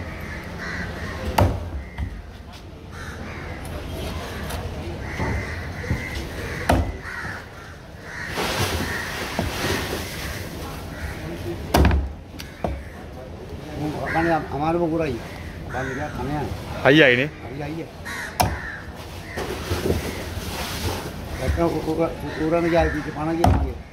Bukan ya, amar bukurai. Hay vậy nè. Hãy subscribe cho kênh Ghiền Mì Gõ để không bỏ lỡ những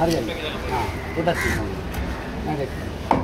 Ada, kita sih, ada.